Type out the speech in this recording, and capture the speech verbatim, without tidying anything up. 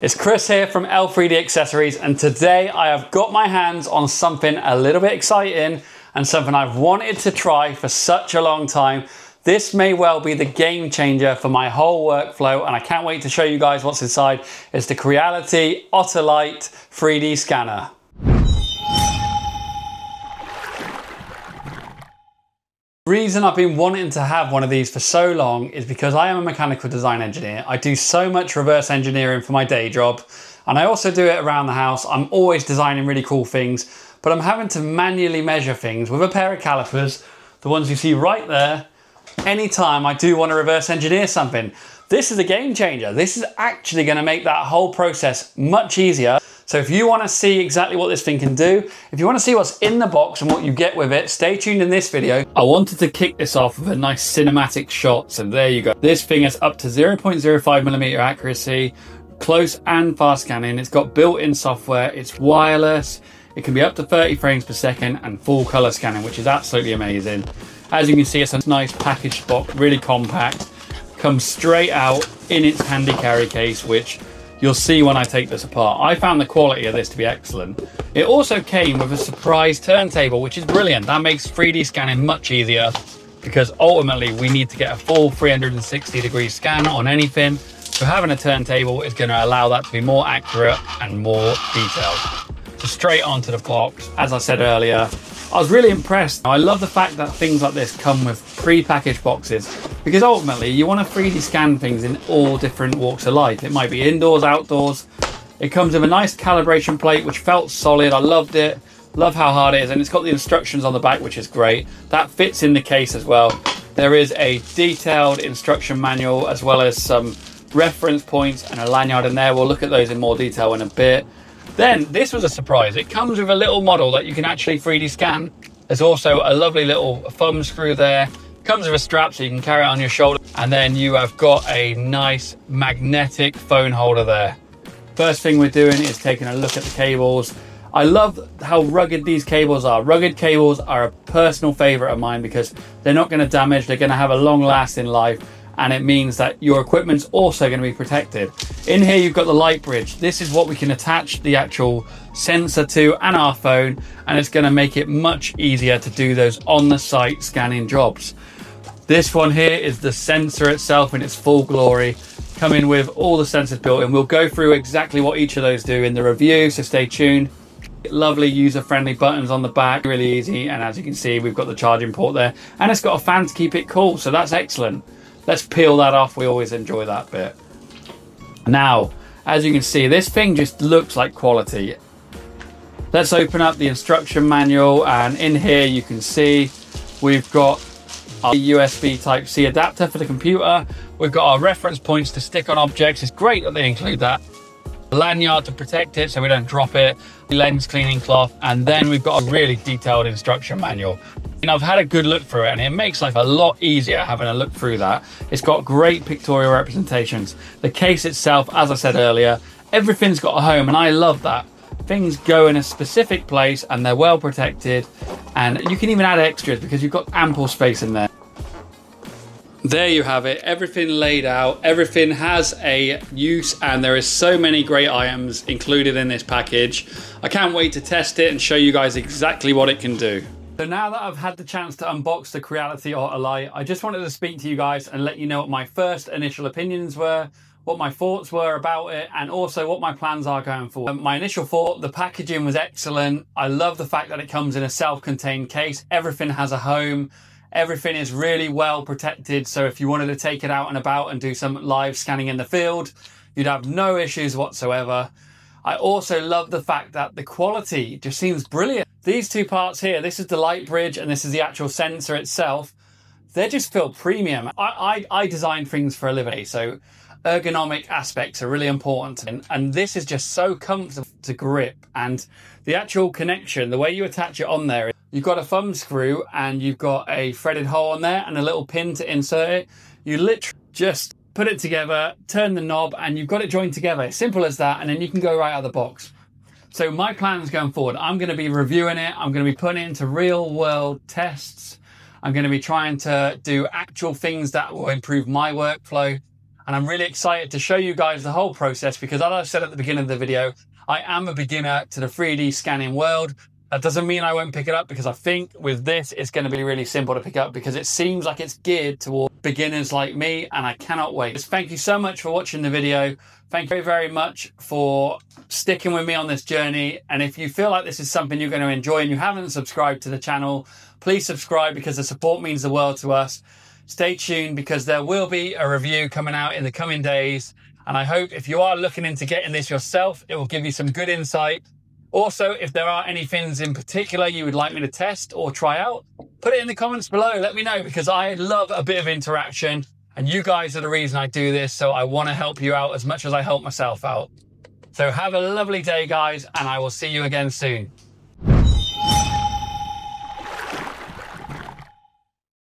It's Chris here from L three D Accessories, and today I have got my hands on something a little bit exciting and something I've wanted to try for such a long time. This may well be the game changer for my whole workflow, and I can't wait to show you guys what's inside. It's the Creality OtterLite three D Scanner. The reason I've been wanting to have one of these for so long is because I am a mechanical design engineer. I do so much reverse engineering for my day job, and I also do it around the house. I'm always designing really cool things, but I'm having to manually measure things with a pair of calipers, the ones you see right there, anytime I do want to reverse engineer something. This is a game changer. This is actually going to make that whole process much easier. So if you want to see exactly what this thing can do, if you want to see what's in the box and what you get with it, stay tuned in this video. I wanted to kick this off with a nice cinematic shot, so there you go. This thing has up to zero point zero five millimeter accuracy, close and fast scanning. It's got built-in software, it's wireless, it can be up to thirty frames per second and full color scanning, which is absolutely amazing. As you can see, it's a nice packaged box, really compact, comes straight out in its handy carry case, which you'll see when I take this apart. I found the quality of this to be excellent. It also came with a surprise turntable, which is brilliant. That makes three D scanning much easier because ultimately we need to get a full three hundred sixty degree scan on anything. So having a turntable is going to allow that to be more accurate and more detailed. So straight onto the box, as I said earlier, I was really impressed. I love the fact that things like this come with pre-packaged boxes, because ultimately you want to three D scan things in all different walks of life. It might be indoors, outdoors. It comes with a nice calibration plate, which felt solid. I loved it. Love how hard it is. And it's got the instructions on the back, which is great. That fits in the case as well. There is a detailed instruction manual as well as some reference points and a lanyard in there. We'll look at those in more detail in a bit. Then this was a surprise. It comes with a little model that you can actually three D scan. There's also a lovely little thumb screw there. It comes with a strap so you can carry it on your shoulder. And then you have got a nice magnetic phone holder there. First thing we're doing is taking a look at the cables. I love how rugged these cables are. Rugged cables are a personal favorite of mine because they're not going to damage. They're going to have a long lasting life. And it means that your equipment's also going to be protected. In here, you've got the light bridge. This is what we can attach the actual sensor to and our phone, and it's going to make it much easier to do those on the site scanning jobs. This one here is the sensor itself in its full glory, coming with all the sensors built in. We'll go through exactly what each of those do in the review, so stay tuned. Lovely user-friendly buttons on the back, really easy. And as you can see, we've got the charging port there, and it's got a fan to keep it cool, so that's excellent. Let's peel that off. We always enjoy that bit. Now, as you can see, this thing just looks like quality. Let's open up the instruction manual, and in here you can see we've got our U S B Type C adapter for the computer. We've got our reference points to stick on objects. It's great that they include that. A lanyard to protect it so we don't drop it. The lens cleaning cloth, and then we've got a really detailed instruction manual. And I've had a good look through it, and it makes life a lot easier having a look through that. It's got great pictorial representations. The case itself, as I said earlier, everything's got a home, and I love that. Things go in a specific place and they're well protected, and you can even add extras because you've got ample space in there. There you have it, everything laid out, everything has a use, and there is so many great items included in this package. I can't wait to test it and show you guys exactly what it can do. So now that I've had the chance to unbox the Creality OtterLite, I just wanted to speak to you guys and let you know what my first initial opinions were, what my thoughts were about it, and also what my plans are going forward. My initial thought, the packaging was excellent. I love the fact that it comes in a self-contained case. Everything has a home. Everything is really well protected. So if you wanted to take it out and about and do some live scanning in the field, you'd have no issues whatsoever. I also love the fact that the quality just seems brilliant. These two parts here, this is the light bridge and this is the actual sensor itself. They just feel premium. I, I, I design things for a living, so ergonomic aspects are really important. And, and this is just so comfortable to grip. And the actual connection, the way you attach it on there, you've got a thumb screw and you've got a threaded hole on there and a little pin to insert it. You literally just put it together, turn the knob, and you've got it joined together. Simple as that, and then you can go right out of the box. So my plans going forward, I'm going to be reviewing it. I'm going to be putting it into real world tests. I'm going to be trying to do actual things that will improve my workflow. and I'm really excited to show you guys the whole process because, as I said at the beginning of the video, I am a beginner to the three D scanning world. That doesn't mean I won't pick it up because I think with this, it's going to be really simple to pick up because it seems like it's geared towards beginners like me, and I cannot wait. Thank you so much for watching the video. Thank you very, very much for sticking with me on this journey. And if you feel like this is something you're going to enjoy and you haven't subscribed to the channel, please subscribe because the support means the world to us. Stay tuned because there will be a review coming out in the coming days. And I hope if you are looking into getting this yourself, it will give you some good insight. Also, if there are any things in particular you would like me to test or try out, put it in the comments below. Let me know because I love a bit of interaction and you guys are the reason I do this. So I want to help you out as much as I help myself out. So have a lovely day, guys, and I will see you again soon.